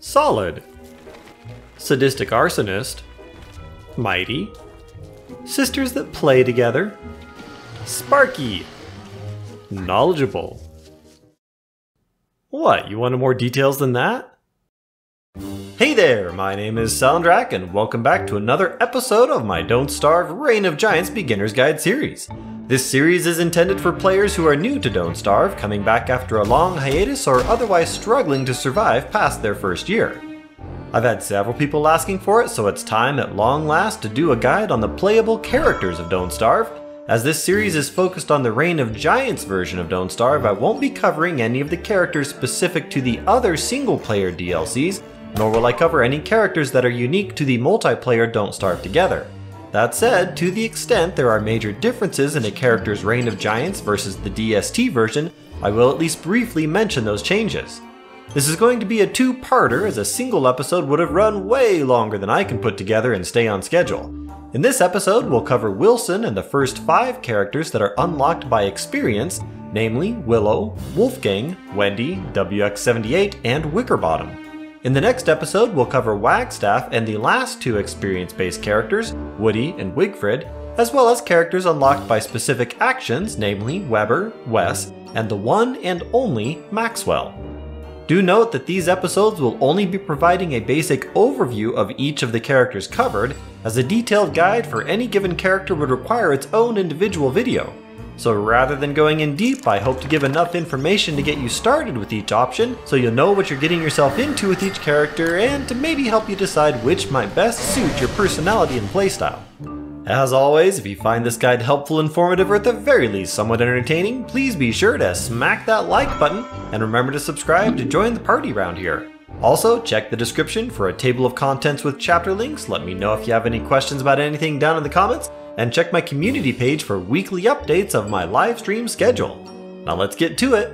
solid, sadistic arsonist, mighty, sisters that play together, sparky, knowledgeable. What, you wanted more details than that? Hey there, my name is Salendrak, and welcome back to another episode of my Don't Starve Reign of Giants Beginner's Guide series. This series is intended for players who are new to Don't Starve, coming back after a long hiatus or otherwise struggling to survive past their first year. I've had several people asking for it, so it's time at long last to do a guide on the playable characters of Don't Starve. As this series is focused on the Reign of Giants version of Don't Starve, I won't be covering any of the characters specific to the other single-player DLCs, nor will I cover any characters that are unique to the multiplayer Don't Starve Together. That said, to the extent there are major differences in a character's Reign of Giants versus the DST version, I will at least briefly mention those changes. This is going to be a two-parter, as a single episode would have run way longer than I can put together and stay on schedule. In this episode, we'll cover Wilson and the first 5 characters that are unlocked by experience, namely Willow, Wolfgang, Wendy, WX-78, and Wickerbottom. In the next episode, we'll cover Wagstaff and the last 2 experience-based characters, Woody and Wigfrid, as well as characters unlocked by specific actions, namely Weber, Wes, and the one and only Maxwell. Do note that these episodes will only be providing a basic overview of each of the characters covered, as a detailed guide for any given character would require its own individual video. So rather than going in deep, I hope to give enough information to get you started with each option, so you'll know what you're getting yourself into with each character, and to maybe help you decide which might best suit your personality and playstyle. As always, if you find this guide helpful, informative, or at the very least somewhat entertaining, please be sure to smack that like button, and remember to subscribe to join the party round here. Also, check the description for a table of contents with chapter links, let me know if you have any questions about anything down in the comments, and check my community page for weekly updates of my live stream schedule. Now let's get to it!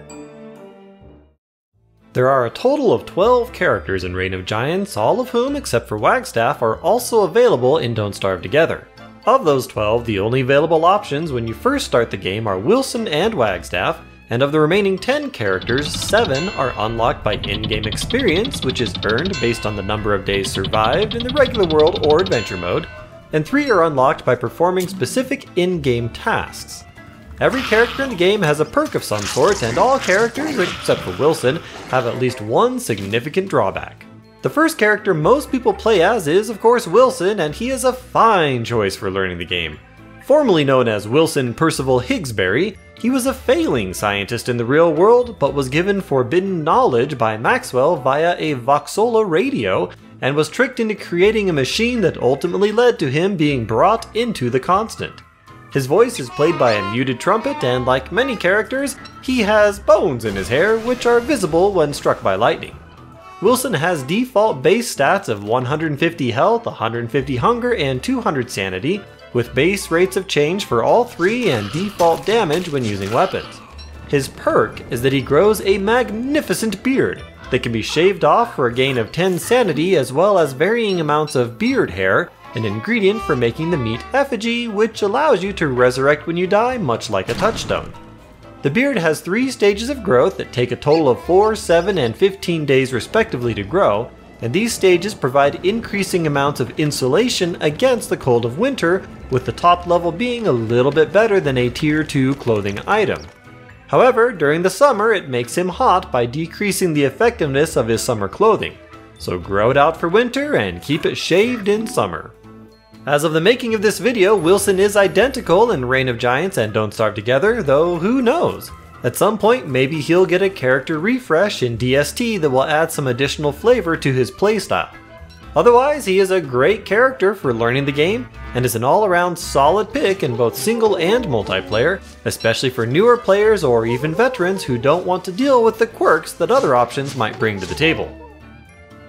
There are a total of 12 characters in Reign of Giants, all of whom, except for Wagstaff, are also available in Don't Starve Together. Of those 12, the only available options when you first start the game are Wilson and Wagstaff, and of the remaining 10 characters, 7 are unlocked by in-game experience, which is earned based on the number of days survived in the regular world or adventure mode, and 3 are unlocked by performing specific in-game tasks. Every character in the game has a perk of some sort, and all characters, except for Wilson, have at least one significant drawback. The first character most people play as is, of course, Wilson, and he is a fine choice for learning the game. Formerly known as Wilson Percival Higgsbury, he was a failing scientist in the real world, but was given forbidden knowledge by Maxwell via a Voxola radio, and was tricked into creating a machine that ultimately led to him being brought into the Constant. His voice is played by a muted trumpet, and like many characters, he has bones in his hair, which are visible when struck by lightning. Wilson has default base stats of 150 health, 150 hunger, and 200 sanity, with base rates of change for all 3 and default damage when using weapons. His perk is that he grows a magnificent beard that can be shaved off for a gain of 10 sanity, as well as varying amounts of beard hair, an ingredient for making the meat effigy, which allows you to resurrect when you die, much like a touchstone. The beard has 3 stages of growth that take a total of 4, 7, and 15 days respectively to grow, and these stages provide increasing amounts of insulation against the cold of winter, with the top level being a little bit better than a tier 2 clothing item. However, during the summer it makes him hot by decreasing the effectiveness of his summer clothing, so grow it out for winter and keep it shaved in summer. As of the making of this video, Wilson is identical in Reign of Giants and Don't Starve Together, though who knows? At some point maybe he'll get a character refresh in DST that will add some additional flavor to his playstyle. Otherwise, he is a great character for learning the game, and is an all-around solid pick in both single and multiplayer, especially for newer players or even veterans who don't want to deal with the quirks that other options might bring to the table.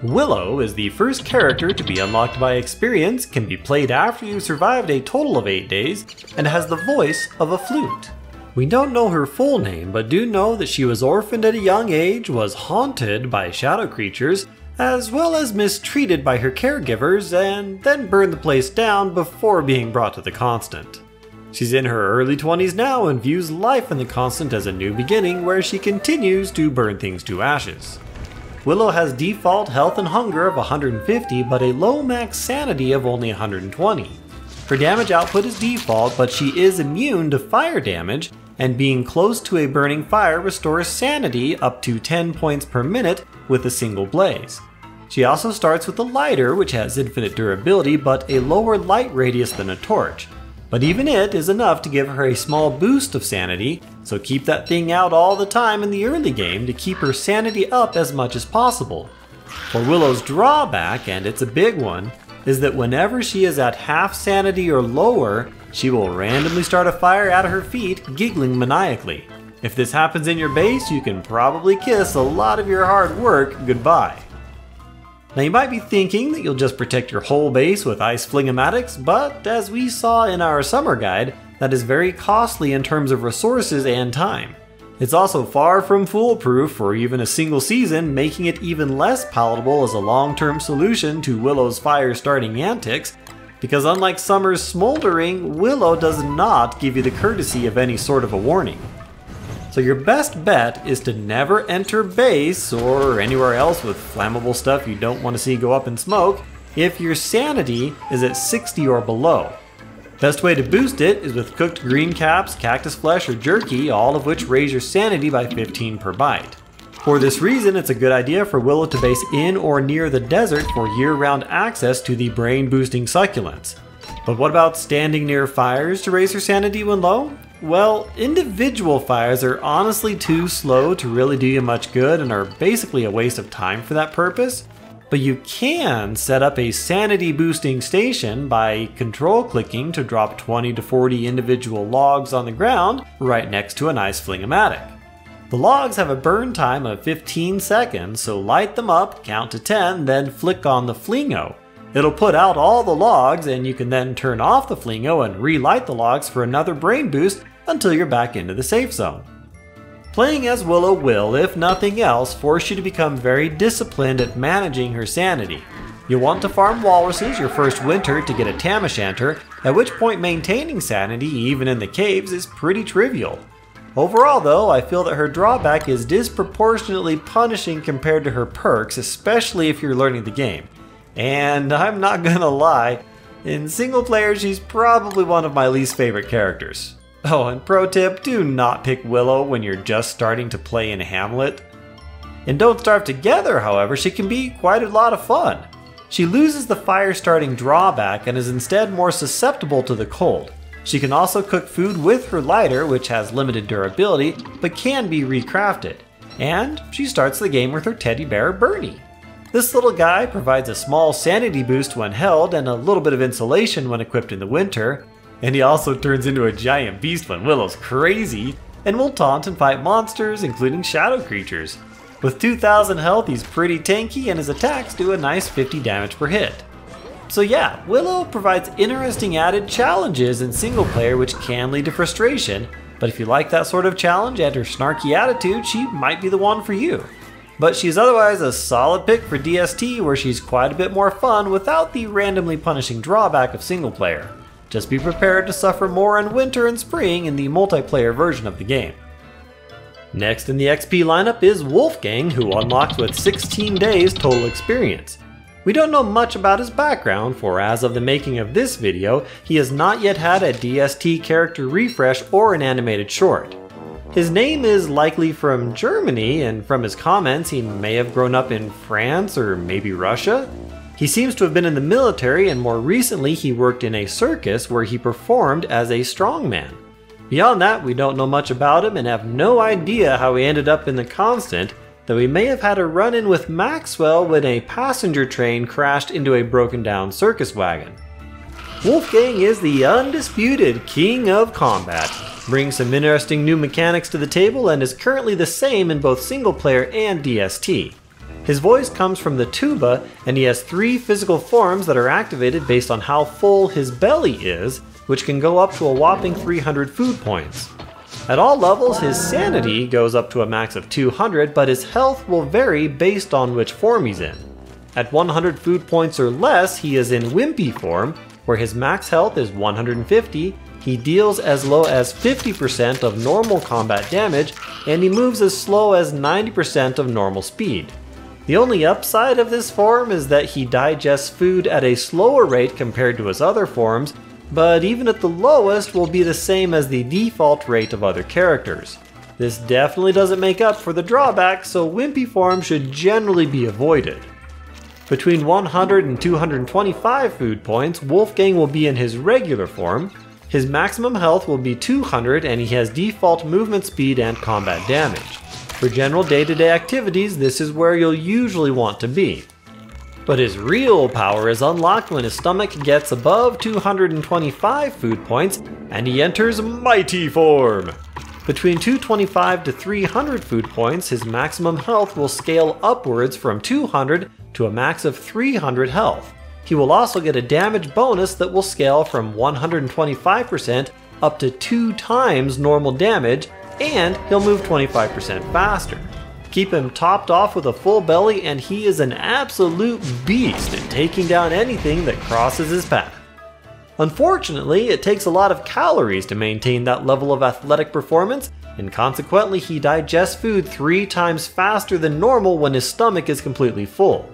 Willow is the first character to be unlocked by experience, can be played after you've survived a total of 8 days, and has the voice of a flute. We don't know her full name, but do know that she was orphaned at a young age, was haunted by shadow creatures, as well as mistreated by her caregivers, and then burned the place down before being brought to the Constant. She's in her early 20s now and views life in the Constant as a new beginning where she continues to burn things to ashes. Willow has default health and hunger of 150, but a low max sanity of only 120. Her damage output is default, but she is immune to fire damage, and being close to a burning fire restores sanity up to 10 points per minute with a single blaze. She also starts with a lighter, which has infinite durability but a lower light radius than a torch. But even it is enough to give her a small boost of sanity, so keep that thing out all the time in the early game to keep her sanity up as much as possible. For Willow's drawback, and it's a big one, is that whenever she is at half sanity or lower, she will randomly start a fire at her feet, giggling maniacally. If this happens in your base, you can probably kiss a lot of your hard work goodbye. Now you might be thinking that you'll just protect your whole base with ice fling-o-matics, but as we saw in our summer guide, that is very costly in terms of resources and time. It's also far from foolproof for even a single season, making it even less palatable as a long-term solution to Willow's fire-starting antics, because unlike summer's smoldering, Willow does not give you the courtesy of any sort of a warning. So your best bet is to never enter base or anywhere else with flammable stuff you don't want to see go up in smoke if your sanity is at 60 or below. Best way to boost it is with cooked green caps, cactus flesh, or jerky, all of which raise your sanity by 15 per bite. For this reason, it's a good idea for Willow to base in or near the desert for year-round access to the brain-boosting succulents. But what about standing near fires to raise her sanity when low? Well, individual fires are honestly too slow to really do you much good and are basically a waste of time for that purpose, but you can set up a sanity boosting station by control clicking to drop 20 to 40 individual logs on the ground right next to an ice fling-o-matic. The logs have a burn time of 15 seconds, so light them up, count to 10, then flick on the flingo. It'll put out all the logs, and you can then turn off the flingo and relight the logs for another brain boost until you're back into the safe zone. Playing as Willow will, if nothing else, force you to become very disciplined at managing her sanity. You'll want to farm walruses your first winter to get a tam-o'-shanter, at which point maintaining sanity, even in the caves, is pretty trivial. Overall though, I feel that her drawback is disproportionately punishing compared to her perks, especially if you're learning the game. And I'm not gonna lie, in single player she's probably one of my least favorite characters. Oh, and pro tip, do not pick Willow when you're just starting to play in Hamlet. In Don't Starve Together, however, she can be quite a lot of fun. She loses the fire-starting drawback and is instead more susceptible to the cold. She can also cook food with her lighter, which has limited durability, but can be recrafted. And she starts the game with her teddy bear, Bernie. This little guy provides a small sanity boost when held and a little bit of insulation when equipped in the winter, and he also turns into a giant beast when Willow's crazy, and will taunt and fight monsters, including shadow creatures. With 2,000 health, he's pretty tanky, and his attacks do a nice 50 damage per hit. So yeah, Willow provides interesting added challenges in single player which can lead to frustration, but if you like that sort of challenge and her snarky attitude, she might be the one for you. But she's otherwise a solid pick for DST, where she's quite a bit more fun without the randomly punishing drawback of single player. Just be prepared to suffer more in winter and spring in the multiplayer version of the game. Next in the XP lineup is Wolfgang, who unlocked with 16 days total experience. We don't know much about his background, for as of the making of this video, he has not yet had a DST character refresh or an animated short. His name is likely from Germany, and from his comments he may have grown up in France or maybe Russia. He seems to have been in the military, and more recently he worked in a circus where he performed as a strongman. Beyond that, we don't know much about him and have no idea how he ended up in the Constant, though he may have had a run-in with Maxwell when a passenger train crashed into a broken-down circus wagon. Wolfgang is the undisputed king of combat, brings some interesting new mechanics to the table, and is currently the same in both single player and DST. His voice comes from the tuba, and he has 3 physical forms that are activated based on how full his belly is, which can go up to a whopping 300 food points. At all levels, his sanity goes up to a max of 200, but his health will vary based on which form he's in. At 100 food points or less, he is in wimpy form, where his max health is 150, he deals as low as 50% of normal combat damage, and he moves as slow as 90% of normal speed. The only upside of this form is that he digests food at a slower rate compared to his other forms, but even at the lowest will be the same as the default rate of other characters. This definitely doesn't make up for the drawback, so wimpy form should generally be avoided. Between 100 and 225 food points, Wolfgang will be in his regular form. His maximum health will be 200 and he has default movement speed and combat damage. For general day-to-day activities, this is where you'll usually want to be. But his real power is unlocked when his stomach gets above 225 food points and he enters Mighty Form. Between 225 to 300 food points, his maximum health will scale upwards from 200 to a max of 300 health. He will also get a damage bonus that will scale from 125% up to 2 times normal damage, and he'll move 25% faster. Keep him topped off with a full belly and he is an absolute beast at taking down anything that crosses his path. Unfortunately, it takes a lot of calories to maintain that level of athletic performance, and consequently he digests food 3 times faster than normal when his stomach is completely full.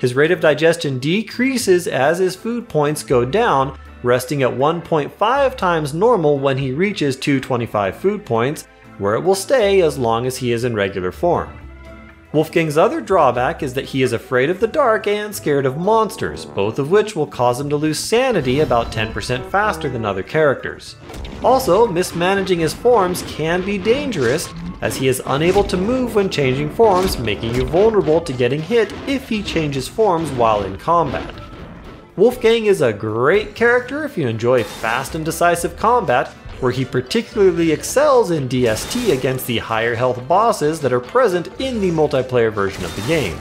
His rate of digestion decreases as his food points go down, resting at 1.5 times normal when he reaches 225 food points, where it will stay as long as he is in regular form. Wolfgang's other drawback is that he is afraid of the dark and scared of monsters, both of which will cause him to lose sanity about 10% faster than other characters. Also, mismanaging his forms can be dangerous, as he is unable to move when changing forms, making you vulnerable to getting hit if he changes forms while in combat. Wolfgang is a great character if you enjoy fast and decisive combat, where he particularly excels in DST against the higher health bosses that are present in the multiplayer version of the game.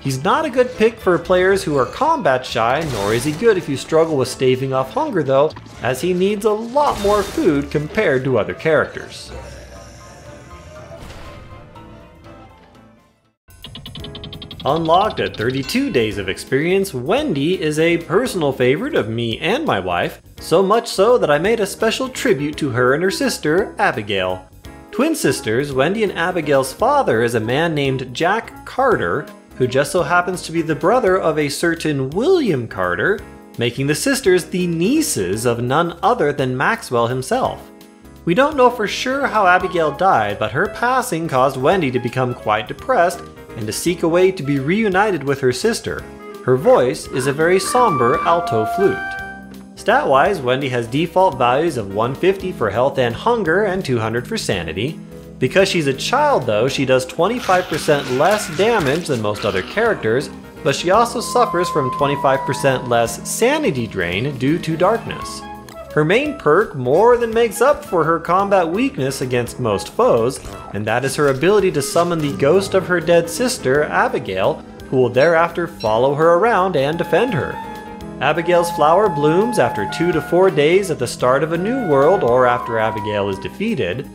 He's not a good pick for players who are combat shy, nor is he good if you struggle with staving off hunger though, as he needs a lot more food compared to other characters. Unlocked at 32 days of experience, Wendy is a personal favorite of me and my wife, so much so that I made a special tribute to her and her sister, Abigail. Twin sisters, Wendy and Abigail's father is a man named Jack Carter, who just so happens to be the brother of a certain William Carter, making the sisters the nieces of none other than Maxwell himself. We don't know for sure how Abigail died, but her passing caused Wendy to become quite depressed and to seek a way to be reunited with her sister. Her voice is a very somber alto flute. Stat-wise, Wendy has default values of 150 for health and hunger and 200 for sanity. Because she's a child though, she does 25% less damage than most other characters, but she also suffers from 25% less sanity drain due to darkness. Her main perk more than makes up for her combat weakness against most foes, and that is her ability to summon the ghost of her dead sister, Abigail, who will thereafter follow her around and defend her. Abigail's flower blooms after 2 to 4 days at the start of a new world or after Abigail is defeated.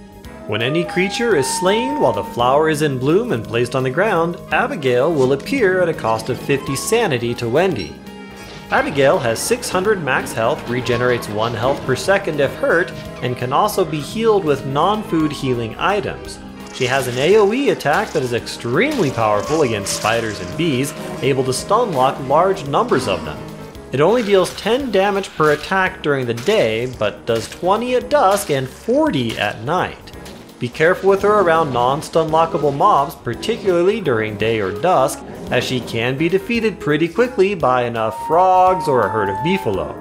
When any creature is slain while the flower is in bloom and placed on the ground, Abigail will appear at a cost of 50 sanity to Wendy. Abigail has 600 max health, regenerates 1 health per second if hurt, and can also be healed with non-food healing items. She has an AoE attack that is extremely powerful against spiders and bees, able to stun lock large numbers of them. It only deals 10 damage per attack during the day, but does 20 at dusk and 40 at night. Be careful with her around non-stun lockable mobs, particularly during day or dusk, as she can be defeated pretty quickly by enough frogs or a herd of beefalo.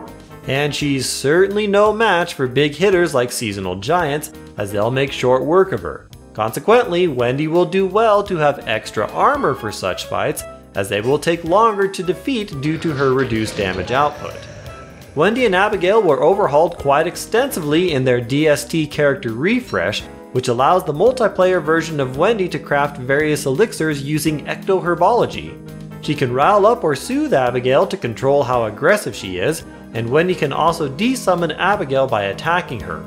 And she's certainly no match for big hitters like seasonal giants, as they'll make short work of her. Consequently, Wendy will do well to have extra armor for such fights, as they will take longer to defeat due to her reduced damage output. Wendy and Abigail were overhauled quite extensively in their DST character refresh, which allows the multiplayer version of Wendy to craft various elixirs using ectoherbology. She can rile up or soothe Abigail to control how aggressive she is, and Wendy can also de-summon Abigail by attacking her.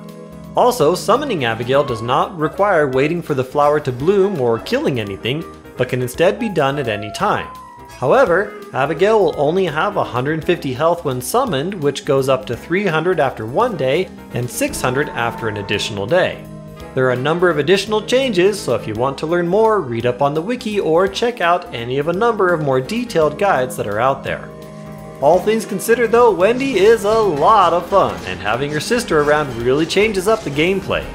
Also, summoning Abigail does not require waiting for the flower to bloom or killing anything, but can instead be done at any time. However, Abigail will only have 150 health when summoned, which goes up to 300 after 1 day and 600 after an additional day. There are a number of additional changes, so if you want to learn more, read up on the wiki or check out any of a number of more detailed guides that are out there. All things considered though, Wendy is a lot of fun, and having your sister around really changes up the gameplay.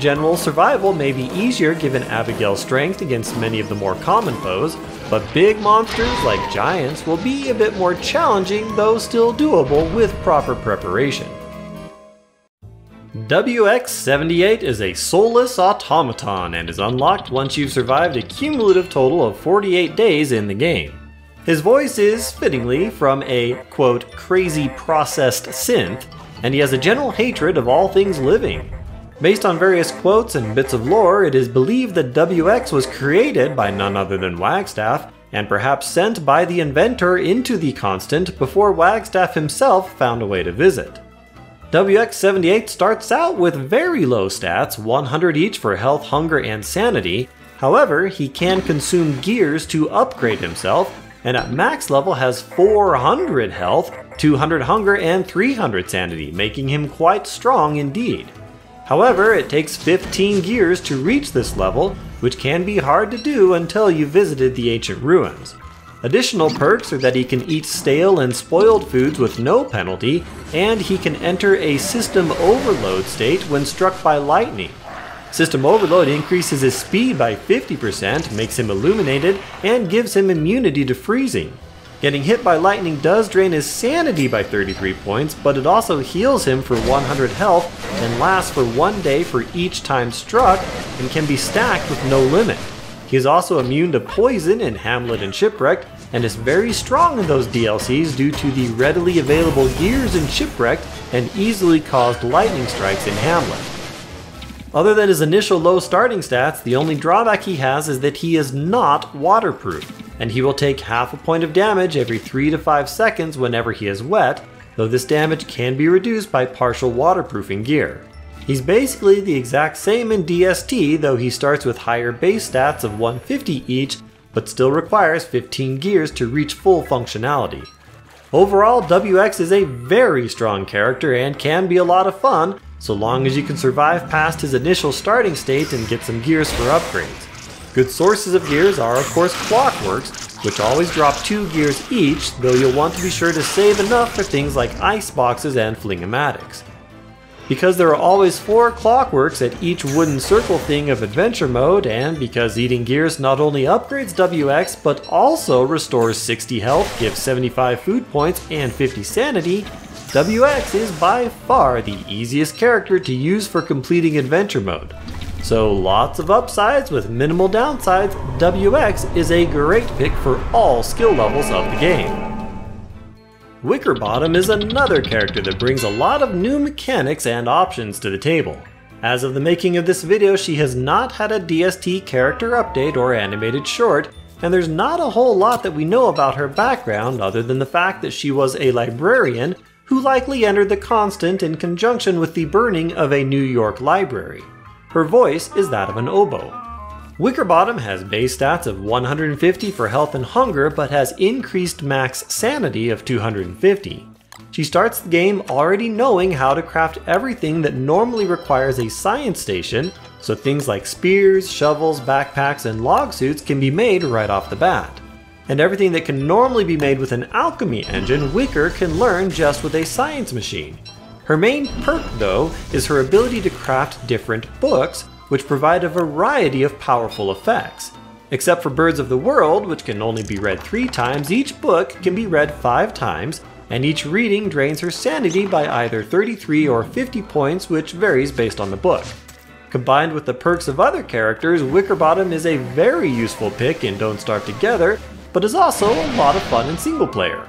General survival may be easier given Abigail's strength against many of the more common foes, but big monsters like giants will be a bit more challenging, though still doable with proper preparation. WX-78 is a soulless automaton and is unlocked once you've survived a cumulative total of 48 days in the game. His voice is, fittingly, from a, quote, crazy processed synth, and he has a general hatred of all things living. Based on various quotes and bits of lore, it is believed that WX was created by none other than Wagstaff, and perhaps sent by the inventor into the constant before Wagstaff himself found a way to visit. WX-78 starts out with very low stats, 100 each for health, hunger, and sanity. However, he can consume gears to upgrade himself, and at max level has 400 health, 200 hunger, and 300 sanity, making him quite strong indeed. However, it takes 15 gears to reach this level, which can be hard to do until you visited the ancient ruins. Additional perks are that he can eat stale and spoiled foods with no penalty, and he can enter a system overload state when struck by lightning. System overload increases his speed by 50%, makes him illuminated, and gives him immunity to freezing. Getting hit by lightning does drain his sanity by 33 points, but it also heals him for 100 health and lasts for 1 day for each time struck, and can be stacked with no limit. He is also immune to poison in Hamlet and Shipwrecked, and is very strong in those DLCs due to the readily available gears in Shipwrecked and easily caused lightning strikes in Hamlet. Other than his initial low starting stats, the only drawback he has is that he is not waterproof, and he will take half a point of damage every 3 to 5 seconds whenever he is wet, though this damage can be reduced by partial waterproofing gear. He's basically the exact same in DST, though he starts with higher base stats of 150 each, but still requires 15 gears to reach full functionality. Overall, WX is a very strong character and can be a lot of fun, so long as you can survive past his initial starting state and get some gears for upgrades. Good sources of gears are of course clockworks, which always drop 2 gears each, though you'll want to be sure to save enough for things like ice boxes and flingomatics. Because there are always 4 clockworks at each wooden circle thing of adventure mode, and because eating gears not only upgrades WX but also restores 60 health, gives 75 food points, and 50 sanity, WX is by far the easiest character to use for completing adventure mode. So lots of upsides with minimal downsides, WX is a great pick for all skill levels of the game. Wickerbottom is another character that brings a lot of new mechanics and options to the table. As of the making of this video, she has not had a DST character update or animated short, and there's not a whole lot that we know about her background other than the fact that she was a librarian who likely entered the constant in conjunction with the burning of a New York library. Her voice is that of an oboe. Wickerbottom has base stats of 150 for health and hunger, but has increased max sanity of 250. She starts the game already knowing how to craft everything that normally requires a science station, so things like spears, shovels, backpacks, and log suits can be made right off the bat. And everything that can normally be made with an alchemy engine, Wicker can learn just with a science machine. Her main perk, though, is her ability to craft different books, which provide a variety of powerful effects. Except for Birds of the World, which can only be read 3 times, each book can be read 5 times, and each reading drains her sanity by either 33 or 50 points, which varies based on the book. Combined with the perks of other characters, Wickerbottom is a very useful pick in Don't Starve Together, but is also a lot of fun in single player.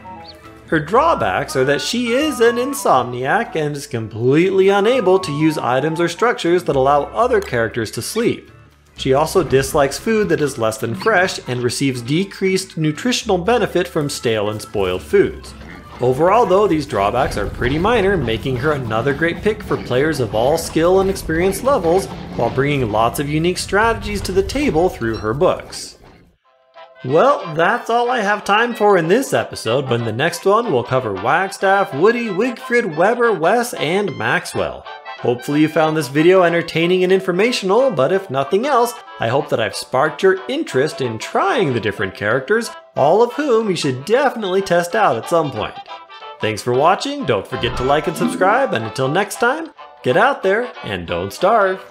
Her drawbacks are that she is an insomniac and is completely unable to use items or structures that allow other characters to sleep. She also dislikes food that is less than fresh and receives decreased nutritional benefit from stale and spoiled foods. Overall though, these drawbacks are pretty minor, making her another great pick for players of all skill and experience levels, while bringing lots of unique strategies to the table through her books. Well, that's all I have time for in this episode, but in the next one we'll cover Wagstaff, Woody, Wigfrid, Weber, Wes, and Maxwell. Hopefully you found this video entertaining and informational, but if nothing else, I hope that I've sparked your interest in trying the different characters, all of whom you should definitely test out at some point. Thanks for watching, don't forget to like and subscribe, and until next time, get out there and don't starve.